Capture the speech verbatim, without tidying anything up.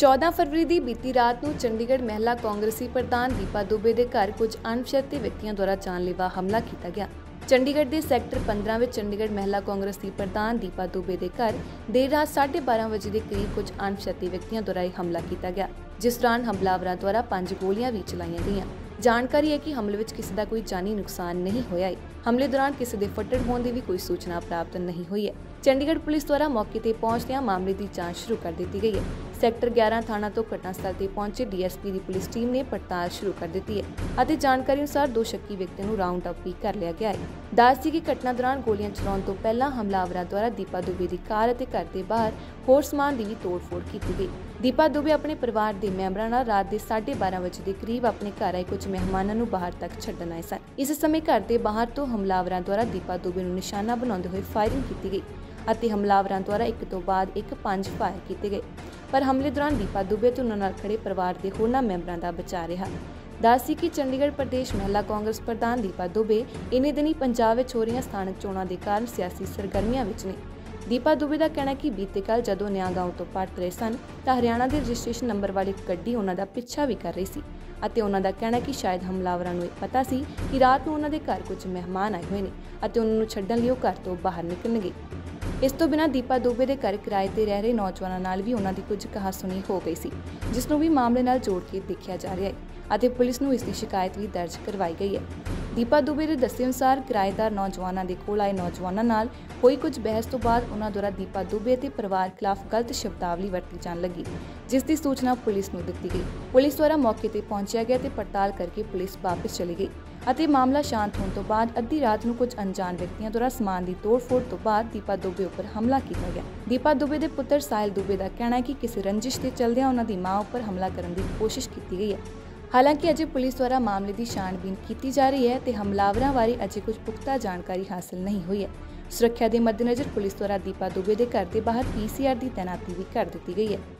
चौदह फरवरी ਦੀ ਬੀਤੀ ਰਾਤ ਨੂੰ ਚੰਡੀਗੜ੍ਹ ਮਹਿਲਾ ਕਾਂਗਰਸੀ ਪ੍ਰਧਾਨ ਦੀਪਾ ਦੁਬੇ ਦੇ ਘਰ ਕੁਝ ਅਣਪਛਾਤੇ ਵਿਅਕਤੀਆਂ ਦੁਆਰਾ ਜਾਨਲੇਵਾ ਹਮਲਾ ਕੀਤਾ ਗਿਆ। ਚੰਡੀਗੜ੍ਹ ਦੇ ਸੈਕਟਰ ਪੰਦਰਾਂ ਵਿੱਚ ਚੰਡੀਗੜ੍ਹ ਮਹਿਲਾ ਕਾਂਗਰਸ ਦੀ ਪ੍ਰਧਾਨ ਦੀਪਾ ਦੁਬੇ ਦੇ ਘਰ ਦੇਰ ਰਾਤ ਸਾਢੇ ਬਾਰਾਂ ਵਜੇ ਦੇ ਕਰੀਬ ਕੁਝ ਅਣਪਛਾਤੇ ਵਿਅਕਤੀਆਂ ਦੁਆਰਾ ਇਹ ਹਮਲਾ ਕੀਤਾ ਗਿਆ, ਜਿਸ ਦੌਰਾਨ ਹਮਲਾਵਰਾਂ ਦੁਆਰਾ ਪੰਜ ਗੋਲੀਆਂ ਵੀ ਚਲਾਈਆਂ ਗਈਆਂ। ਜਾਣਕਾਰੀ ਹੈ ਕਿ ਹਮਲੇ ਵਿੱਚ ਕਿਸੇ ਦਾ ਕੋਈ ਜਾਨੀ ਨੁਕਸਾਨ ਨਹੀਂ ਹੋਇਆ ਹੈ। ਹਮਲੇ ਦੌਰਾਨ ਕਿਸੇ ਦੇ ਫੱਟੜ ਹੋਣ ਦੀ ਵੀ ਕੋਈ ਸੂਚਨਾ ਪ੍ਰਾਪਤ ਨਹੀਂ ਹੋਈ ਹੈ। ਚੰਡੀਗੜ੍ਹ ਪੁਲਿਸ ਦੁਆਰਾ ਮੌਕੇ ਤੇ ਪਹੁੰਚਦਿਆਂ ਮਾਮਲੇ ਦੀ ਜਾਂਚ ਸ਼ੁਰੂ ਕਰ ਦਿੱਤੀ ਗਈ ਹੈ। ਸੈਕਟਰ ਗਿਆਰਾਂ ਥਾਣਾ ਤੋਂ ਘਟਨਾ ਸਥਲ ਤੇ ਪਹੁੰਚੇ ਡੀ ਐਸ ਪੀ ਦੀ ਪੁਲਿਸ ਟੀਮ ਨੇ ਪੜਤਾਲ ਸ਼ੁਰੂ ਕਰ ਦਿੱਤੀ ਹੈ ਅਤੇ ਜਾਣਕਾਰੀ ਅਨੁਸਾਰ ਦੋ ਸ਼ੱਕੀ ਵਿਅਕਤੀਆਂ ਨੂੰ ਰਾਉਂਡ ਅਪ ਵੀ ਕਰ ਲਿਆ ਗਿਆ ਹੈ। ਦੱਸਦੀ ਕਿ ਘਟਨਾ ਦੌਰਾਨ ਗੋਲੀਆਂ ਚਲਾਉਣ ਤੋਂ ਪਹਿਲਾਂ ਹਮਲਾਵਰਾਂ ਦੁਆਰਾ ਦੀਪਾ ਦੁਬੇ ਦੀ ਕਾਰ ਅਤੇ ਘਰ ਦੇ ਬਾਹਰ ਹੋਰ ਸਮਾਨ ਦੀ ਵੀ ਤੋੜਫੋੜ ਕੀਤੀ ਗਈ। ਦੀਪਾ ਦੁਬੇ ਆਪਣੇ ਪਰਿਵਾਰ ਦੇ ਮੈਂਬਰਾਂ ਨਾਲ ਰਾਤ ਦੇ ਸਾਢੇ ਬਾਰਾਂ ਵਜੇ ਦੇ ਕਰੀਬ ਆਪਣੇ ਘਰ ਆਏ ਕੁਝ ਮਹਿਮਾਨਾਂ ਨੂੰ ਬਾਹਰ ਤੱਕ ਛੱਡਣ ਆਏ ਸਨ। ਇਸ ਸਮੇਂ ਘਰ ਦੇ ਬਾਹਰ ਤੋਂ ਹਮਲਾਵਰਾਂ ਦੁਆਰਾ ਦੀਪਾ ਦੁਬੇ ਨੂੰ ਨਿਸ਼ਾਨਾ ਬਣਾਉਂਦੇ ਹੋਏ ਫਾਇਰਿੰਗ ਕੀਤੀ ਗਈ ਅਤੇ ਹਮਲਾਵਰਾਂ ਦੁਆਰਾ ਇੱਕ ਤੋਂ ਬਾਅਦ ਇੱਕ ਪੰਜ ਫਾਇਰ ਕੀਤੇ ਗਏ, ਪਰ ਹਮਲੇ ਦੌਰਾਨ ਦੀਪਾ ਦੁਬੇ ਤੋਂ ਉਹਨਾਂ ਨਾਲ ਖੜੇ ਪਰਿਵਾਰ ਦੇ ਹੋਰਨਾਂ ਮੈਂਬਰਾਂ ਦਾ ਬਚਾਅ ਰਿਹਾ। ਦੱਸਦੀ ਕਿ ਚੰਡੀਗੜ੍ਹ ਪ੍ਰਦੇਸ਼ ਮਹਿਲਾ ਕਾਂਗਰਸ ਪ੍ਰਧਾਨ ਦੀਪਾ ਦੁਬੇ ਇਨੇ ਦਿਨੀ ਪੰਜਾਬ ਵਿੱਚ ਹੋ ਰਹੀਆਂ ਸਥਾਨਕ ਚੋਣਾਂ ਦੇ ਕਾਰਨ ਸਿਆਸੀ ਸਰਗਰਮੀਆਂ ਵਿੱਚ ਨੇ। ਦੀਪਾ ਦੁਬੇ ਦਾ ਕਹਿਣਾ ਕਿ ਬੀਤੇ ਕੱਲ ਜਦੋਂ ਨਿਆਂਗਾਉਂ ਤੋਂ ਪਰਤ ਰਹੇ ਸਨ ਤਾਂ ਹਰਿਆਣਾ ਦੇ ਰਜਿਸਟ੍ਰੇਸ਼ਨ ਨੰਬਰ ਵਾਲੀ ਗੱਡੀ ਉਹਨਾਂ ਦਾ ਪਿੱਛਾ ਵੀ ਕਰ ਰਹੀ ਸੀ ਅਤੇ ਉਹਨਾਂ ਦਾ ਕਹਿਣਾ ਕਿ ਸ਼ਾਇਦ ਹਮਲਾਵਰਾਂ ਨੂੰ ਇਹ ਪਤਾ ਸੀ ਕਿ ਰਾਤ ਨੂੰ ਉਹਨਾਂ ਦੇ ਘਰ ਕੁਝ ਮਹਿਮਾਨ ਆਏ ਹੋਏ ਨੇ ਅਤੇ ਉਹਨਾਂ ਨੂੰ ਛੱਡਣ ਲਈ ਉਹ ਘਰ ਤੋਂ ਬਾਹਰ ਨਿਕਲਣਗੇ। ਇਸ ਤੋਂ ਬਿਨਾਂ ਦੀਪਾ ਦੁਬੇ ਦੇ ਘਰ ਕਿਰਾਏ ਤੇ ਰਹਿ ਰਹੇ ਨੌਜਵਾਨਾਂ ਨਾਲ ਵੀ ਉਹਨਾਂ ਦੀ ਕੁਝ ਕਹਾ ਸੁਣੀ ਹੋ ਗਈ ਸੀ, ਜਿਸ ਨੂੰ ਵੀ ਮਾਮਲੇ ਨਾਲ ਜੋੜ ਕੇ ਦੇਖਿਆ ਜਾ ਰਿਹਾ ਹੈ ਅਤੇ ਪੁਲਿਸ ਨੂੰ ਇਸ ਦੀ ਸ਼ਿਕਾਇਤ ਵੀ ਦਰਜ ਕਰਵਾਈ ਗਈ ਹੈ। ਦੀਪਾ ਦੁਬੇ ਦੇ ਦੱਸੇ ਅਨੁਸਾਰ ਕਿਰਾਏਦਾਰ ਨੌਜਵਾਨਾਂ ਦੇ ਕੋਲ ਆਏ ਨੌਜਵਾਨਾਂ ਨਾਲ ਹੋਈ ਕੁਝ ਬਹਿਸ ਤੋਂ ਬਾਅਦ ਉਹਨਾਂ ਦੁਆਰਾ ਦੀਪਾ ਦੁਬੇ ਅਤੇ ਪਰਿਵਾਰ ਖਿਲਾਫ ਗਲਤ ਸ਼ਬਦਾਵਲੀ ਵਰਤੀ ਜਾਣ ਲੱਗੀ, ਜਿਸ ਦੀ ਸੂਚਨਾ ਪੁਲਿਸ ਨੂੰ ਦਿੱਤੀ ਗਈ। ਪੁਲਿਸ ਦੁਆਰਾ ਮੌਕੇ ਤੇ ਪਹੁੰਚਿਆ ਗਿਆ ਤੇ ਪੜਤਾਲ ਕਰਕੇ ਪੁਲਿਸ ਵਾਪਸ ਚਲੀ ਗਈ ਅਤੇ ਮਾਮਲਾ ਸ਼ਾਂਤ ਹੋਣ ਤੋਂ ਬਾਅਦ ਅੱਧੀ ਰਾਤ ਨੂੰ ਕੁਝ ਅਣਜਾਣ ਵਿਅਕਤੀਆਂ ਦੁਆਰਾ ਸਮਾਨ ਦੀ ਤੋੜਫੋੜ ਤੋਂ ਬਾਅਦ ਦੀਪਾ ਦੁਬੇ ਉੱਪਰ ਹਮਲਾ ਕੀਤਾ ਗਿਆ। ਦੀਪਾ ਦੁਬੇ ਦੇ ਪੁੱਤਰ ਸਾਹਿਲ ਦੁਬੇ ਦਾ ਕਹਿਣਾ ਹੈ ਕਿ ਕਿਸੇ ਰੰਜਿਸ਼ ਦੇ ਚੱਲਦਿਆਂ ਉਹਨਾਂ ਦੀ ਮਾਂ ਉੱਪਰ ਹਮਲਾ ਕਰਨ ਦੀ ਕੋਸ਼ਿਸ਼ ਕੀਤੀ ਗਈ ਹੈ। ਹਾਲਾਂਕਿ ਅਜੇ ਪੁਲਿਸ ਦੁਆਰਾ ਮਾਮਲੇ ਦੀ ਛਾਣਬੀਨ ਕੀਤੀ ਜਾ ਰਹੀ ਹੈ ਤੇ ਹਮਲਾਵਰਾਂ ਬਾਰੇ ਅਜੇ ਕੁਝ ਪੁਖਤਾ ਜਾਣਕਾਰੀ ਹਾਸਲ ਨਹੀਂ ਹੋਈ ਹੈ। ਸੁਰੱਖਿਆ ਦੇ ਮੱਦੇਨਜ਼ਰ ਪੁਲਿਸ ਦੁਆਰਾ ਦੀਪਾ ਦੁਬੇ ਦੇ ਘਰ ਦੇ ਬਾਹਰ ਪੀ ਸੀ ਆਰ ਦੀ ਤੈਨਾਤੀ ਵੀ ਕਰ ਦਿੱਤੀ ਗਈ ਹੈ।